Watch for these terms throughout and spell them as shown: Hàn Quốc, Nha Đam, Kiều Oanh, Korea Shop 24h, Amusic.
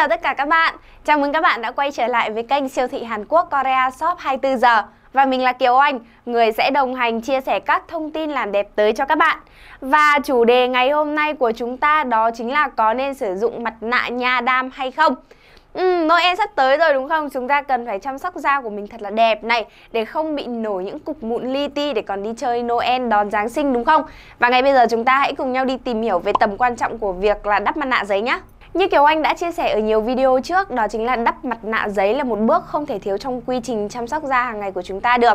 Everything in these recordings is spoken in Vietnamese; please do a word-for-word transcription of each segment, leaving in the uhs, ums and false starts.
chào tất cả các bạn. Chào mừng các bạn đã quay trở lại với kênh siêu thị Hàn Quốc Korea Shop hai mươi tư giờ. Và mình là Kiều Oanh, người sẽ đồng hành chia sẻ các thông tin làm đẹp tới cho các bạn. Và chủ đề ngày hôm nay của chúng ta đó chính là có nên sử dụng mặt nạ nha đam hay không? Ừ, Noel sắp tới rồi đúng không? Chúng ta cần phải chăm sóc da của mình thật là đẹp này, để không bị nổi những cục mụn li ti để còn đi chơi Noel đón Giáng sinh đúng không? Và ngay bây giờ chúng ta hãy cùng nhau đi tìm hiểu về tầm quan trọng của việc là đắp mặt nạ giấy nhé. Như Kiều Oanh đã chia sẻ ở nhiều video trước, đó chính là đắp mặt nạ giấy là một bước không thể thiếu trong quy trình chăm sóc da hàng ngày của chúng ta được.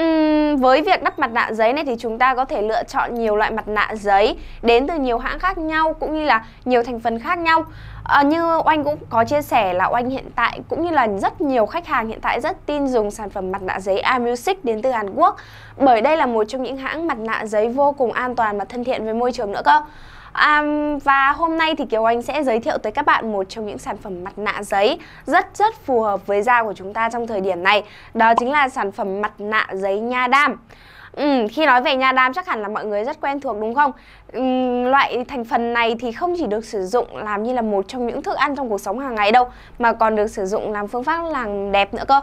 Uhm, với việc đắp mặt nạ giấy này thì chúng ta có thể lựa chọn nhiều loại mặt nạ giấy đến từ nhiều hãng khác nhau cũng như là nhiều thành phần khác nhau. À, như Oanh cũng có chia sẻ là Oanh hiện tại cũng như là rất nhiều khách hàng hiện tại rất tin dùng sản phẩm mặt nạ giấy Amusic đến từ Hàn Quốc, bởi đây là một trong những hãng mặt nạ giấy vô cùng an toàn và thân thiện với môi trường nữa cơ. À, và hôm nay thì Kiều Anh sẽ giới thiệu tới các bạn một trong những sản phẩm mặt nạ giấy rất rất phù hợp với da của chúng ta trong thời điểm này. Đó chính là sản phẩm mặt nạ giấy nha đam. Ừ, khi nói về nha đam chắc hẳn là mọi người rất quen thuộc đúng không? Ừ, loại thành phần này thì không chỉ được sử dụng làm như là một trong những thức ăn trong cuộc sống hàng ngày đâu, mà còn được sử dụng làm phương pháp làm đẹp nữa cơ.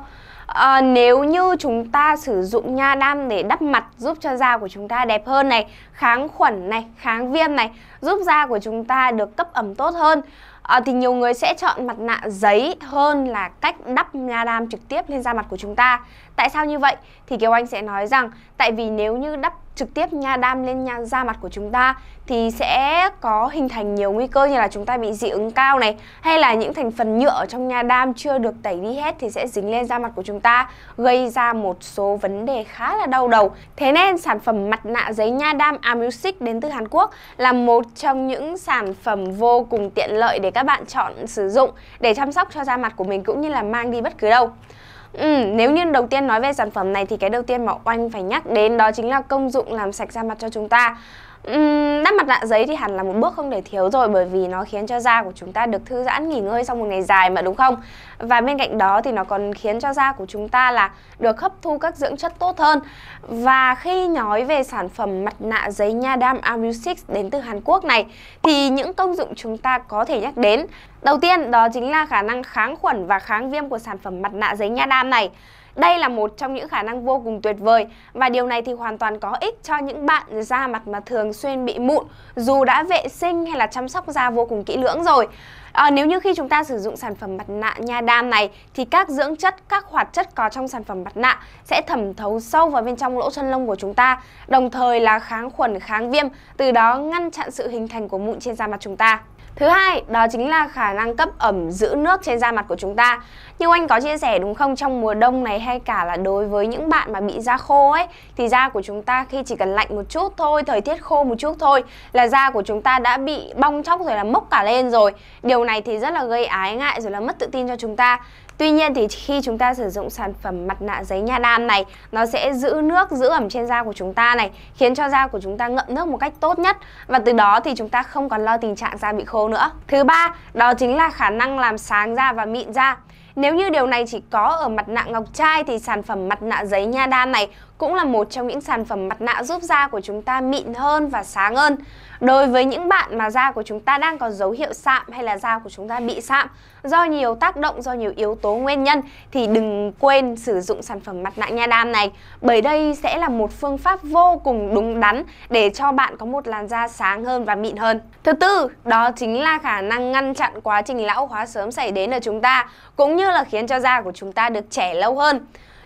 À, nếu như chúng ta sử dụng nha đam để đắp mặt giúp cho da của chúng ta đẹp hơn này, kháng khuẩn này, kháng viêm này, giúp da của chúng ta được cấp ẩm tốt hơn, à, thì nhiều người sẽ chọn mặt nạ giấy hơn là cách đắp nha đam trực tiếp lên da mặt của chúng ta. Tại sao như vậy? Thì Kiều Anh sẽ nói rằng tại vì nếu như đắp trực tiếp nha đam lên nha, da mặt của chúng ta thì sẽ có hình thành nhiều nguy cơ như là chúng ta bị dị ứng cao này, hay là những thành phần nhựa ở trong nha đam chưa được tẩy đi hết thì sẽ dính lên da mặt của chúng ta, gây ra một số vấn đề khá là đau đầu. Thế nên sản phẩm mặt nạ giấy nha đam Amusic đến từ Hàn Quốc là một trong những sản phẩm vô cùng tiện lợi để các bạn chọn sử dụng để chăm sóc cho da mặt của mình cũng như là mang đi bất cứ đâu. Ừ, nếu như đầu tiên nói về sản phẩm này thì cái đầu tiên mà Oanh phải nhắc đến đó chính là công dụng làm sạch da mặt cho chúng ta. Uhm, đắp mặt nạ giấy thì hẳn là một bước không thể thiếu rồi, bởi vì nó khiến cho da của chúng ta được thư giãn nghỉ ngơi sau một ngày dài mà đúng không? Và bên cạnh đó thì nó còn khiến cho da của chúng ta là được hấp thu các dưỡng chất tốt hơn. Và khi nói về sản phẩm mặt nạ giấy nha đam Amusic đến từ Hàn Quốc này thì những công dụng chúng ta có thể nhắc đến đầu tiên đó chính là khả năng kháng khuẩn và kháng viêm của sản phẩm mặt nạ giấy nha đam này. Đây là một trong những khả năng vô cùng tuyệt vời, và điều này thì hoàn toàn có ích cho những bạn da mặt mà thường xuyên bị mụn dù đã vệ sinh hay là chăm sóc da vô cùng kỹ lưỡng rồi. À, nếu như khi chúng ta sử dụng sản phẩm mặt nạ nha đam này thì các dưỡng chất, các hoạt chất có trong sản phẩm mặt nạ sẽ thẩm thấu sâu vào bên trong lỗ chân lông của chúng ta, đồng thời là kháng khuẩn, kháng viêm, từ đó ngăn chặn sự hình thành của mụn trên da mặt chúng ta. Thứ hai, đó chính là khả năng cấp ẩm giữ nước trên da mặt của chúng ta. Như Oanh có chia sẻ đúng không, trong mùa đông này hay cả là đối với những bạn mà bị da khô ấy, thì da của chúng ta khi chỉ cần lạnh một chút thôi, thời tiết khô một chút thôi là da của chúng ta đã bị bong tróc rồi, là mốc cả lên rồi. Điều này thì rất là gây ái ngại rồi là mất tự tin cho chúng ta. Tuy nhiên thì khi chúng ta sử dụng sản phẩm mặt nạ giấy nha đam này, nó sẽ giữ nước, giữ ẩm trên da của chúng ta này, khiến cho da của chúng ta ngậm nước một cách tốt nhất, và từ đó thì chúng ta không còn lo tình trạng da bị khô nữa. Thứ ba, đó chính là khả năng làm sáng da và mịn da. Nếu như điều này chỉ có ở mặt nạ ngọc trai thì sản phẩm mặt nạ giấy nha đam này cũng là một trong những sản phẩm mặt nạ giúp da của chúng ta mịn hơn và sáng hơn. Đối với những bạn mà da của chúng ta đang có dấu hiệu sạm hay là da của chúng ta bị sạm do nhiều tác động, do nhiều yếu tố nguyên nhân thì đừng quên sử dụng sản phẩm mặt nạ nha đam này, bởi đây sẽ là một phương pháp vô cùng đúng đắn để cho bạn có một làn da sáng hơn và mịn hơn. Thứ tư, đó chính là khả năng ngăn chặn quá trình lão hóa sớm xảy đến ở chúng ta, cũng như là khiến cho da của chúng ta được trẻ lâu hơn.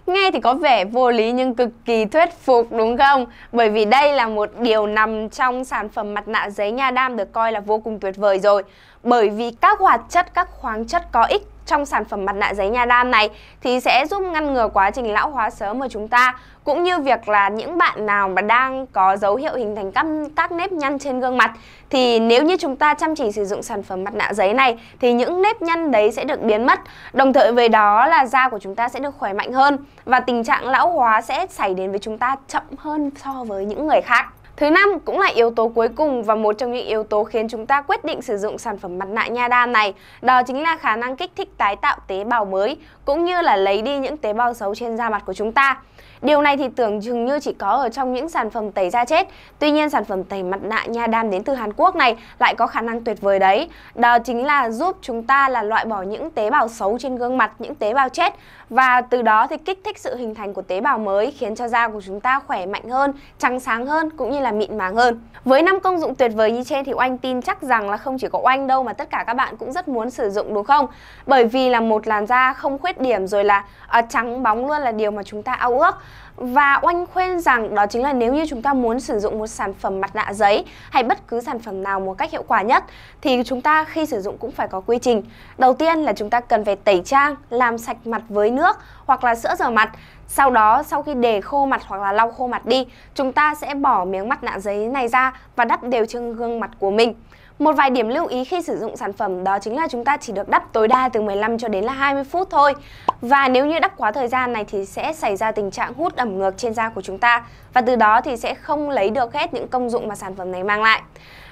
Nghe thì có vẻ vô lý nhưng cực kỳ thuyết phục đúng không? Bởi vì đây là một điều nằm trong sản phẩm mặt nạ giấy nha đam được coi là vô cùng tuyệt vời rồi. Bởi vì các hoạt chất, các khoáng chất có ích trong sản phẩm mặt nạ giấy nha đam này thì sẽ giúp ngăn ngừa quá trình lão hóa sớm của chúng ta, cũng như việc là những bạn nào mà đang có dấu hiệu hình thành các, các nếp nhăn trên gương mặt thì nếu như chúng ta chăm chỉ sử dụng sản phẩm mặt nạ giấy này thì những nếp nhăn đấy sẽ được biến mất, đồng thời với đó là da của chúng ta sẽ được khỏe mạnh hơn và tình trạng lão hóa sẽ xảy đến với chúng ta chậm hơn so với những người khác. Thứ năm cũng là yếu tố cuối cùng và một trong những yếu tố khiến chúng ta quyết định sử dụng sản phẩm mặt nạ nha đam này, đó chính là khả năng kích thích tái tạo tế bào mới cũng như là lấy đi những tế bào xấu trên da mặt của chúng ta. Điều này thì tưởng chừng như chỉ có ở trong những sản phẩm tẩy da chết, tuy nhiên sản phẩm tẩy mặt nạ nha đam đến từ Hàn Quốc này lại có khả năng tuyệt vời đấy. Đó chính là giúp chúng ta là loại bỏ những tế bào xấu trên gương mặt, những tế bào chết, và từ đó thì kích thích sự hình thành của tế bào mới, khiến cho da của chúng ta khỏe mạnh hơn, trắng sáng hơn cũng như là mịn màng hơn. Với năm công dụng tuyệt vời như trên thì Oanh tin chắc rằng là không chỉ có Oanh đâu mà tất cả các bạn cũng rất muốn sử dụng, đúng không? Bởi vì là một làn da không khuyết điểm rồi là à, trắng bóng luôn là điều mà chúng ta ao ước. Và Oanh khuyên rằng đó chính là nếu như chúng ta muốn sử dụng một sản phẩm mặt nạ giấy hay bất cứ sản phẩm nào một cách hiệu quả nhất thì chúng ta khi sử dụng cũng phải có quy trình. Đầu tiên là chúng ta cần phải tẩy trang, làm sạch mặt với nước hoặc là sữa rửa mặt. Sau đó, sau khi để khô mặt hoặc là lau khô mặt đi, chúng ta sẽ bỏ miếng mặt nạ giấy này ra và đắp đều trên gương mặt của mình. Một vài điểm lưu ý khi sử dụng sản phẩm đó chính là chúng ta chỉ được đắp tối đa từ mười lăm cho đến là hai mươi phút thôi. Và nếu như đắp quá thời gian này thì sẽ xảy ra tình trạng hút ẩm ngược trên da của chúng ta, và từ đó thì sẽ không lấy được hết những công dụng mà sản phẩm này mang lại.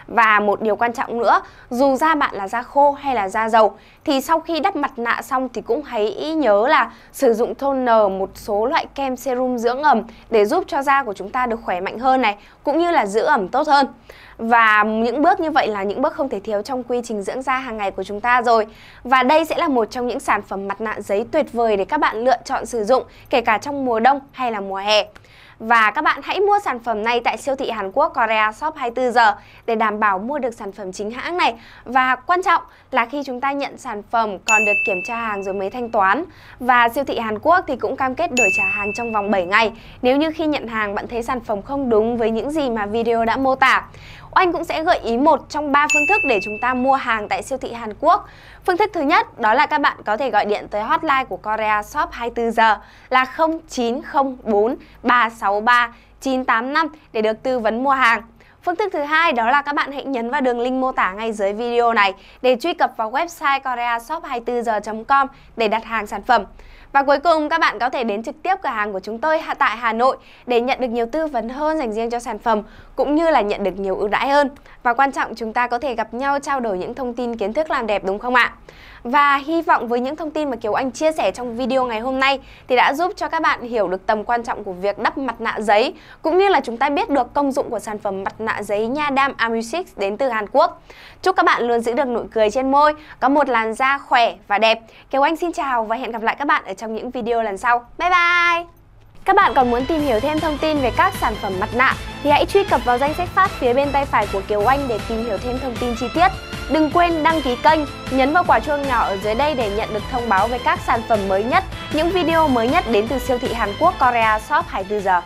Và một điều quan trọng nữa, dù da bạn là da khô hay là da dầu thì sau khi đắp mặt nạ xong thì cũng hãy nhớ là sử dụng toner, một số loại kem serum dưỡng ẩm để giúp cho da của chúng ta được khỏe mạnh hơn này, cũng như là giữ ẩm tốt hơn. Và những bước như vậy là những bước không thể thiếu trong quy trình dưỡng da hàng ngày của chúng ta rồi. Và đây sẽ là một trong những sản phẩm mặt nạ giấy tuyệt vời để các bạn lựa chọn sử dụng, kể cả trong mùa đông hay là mùa hè. Và các bạn hãy mua sản phẩm này tại siêu thị Hàn Quốc Korea Shop hai mươi tư giờ để đảm bảo mua được sản phẩm chính hãng này. Và quan trọng là khi chúng ta nhận sản phẩm còn được kiểm tra hàng rồi mới thanh toán. Và siêu thị Hàn Quốc thì cũng cam kết đổi trả hàng trong vòng bảy ngày nếu như khi nhận hàng bạn thấy sản phẩm không đúng với những gì mà video đã mô tả. Oanh cũng sẽ gợi ý một trong ba phương thức để chúng ta mua hàng tại siêu thị Hàn Quốc. Phương thức thứ nhất đó là các bạn có thể gọi điện tới hotline của Korea Shop hai mươi tư giờ là không chín không bốn ba sáu ba chín tám năm để được tư vấn mua hàng. Phương thức thứ hai đó là các bạn hãy nhấn vào đường link mô tả ngay dưới video này để truy cập vào website koreashop hai mươi tư giờ chấm com để đặt hàng sản phẩm. Và cuối cùng các bạn có thể đến trực tiếp cửa hàng của chúng tôi tại Hà Nội để nhận được nhiều tư vấn hơn dành riêng cho sản phẩm cũng như là nhận được nhiều ưu đãi hơn. Và quan trọng chúng ta có thể gặp nhau trao đổi những thông tin kiến thức làm đẹp, đúng không ạ? Và hy vọng với những thông tin mà Kiều Anh chia sẻ trong video ngày hôm nay thì đã giúp cho các bạn hiểu được tầm quan trọng của việc đắp mặt nạ giấy, cũng như là chúng ta biết được công dụng của sản phẩm mặt nạ giấy nha đam Amusic đến từ Hàn Quốc. Chúc các bạn luôn giữ được nụ cười trên môi, có một làn da khỏe và đẹp. Kiều Anh xin chào và hẹn gặp lại các bạn ở trong những video lần sau. Bye bye! Các bạn còn muốn tìm hiểu thêm thông tin về các sản phẩm mặt nạ thì hãy truy cập vào danh sách phát phía bên tay phải của Kiều Anh để tìm hiểu thêm thông tin chi tiết. Đừng quên đăng ký kênh, nhấn vào quả chuông nhỏ ở dưới đây để nhận được thông báo về các sản phẩm mới nhất, những video mới nhất đến từ siêu thị Hàn Quốc Korea Shop hai mươi tư giờ.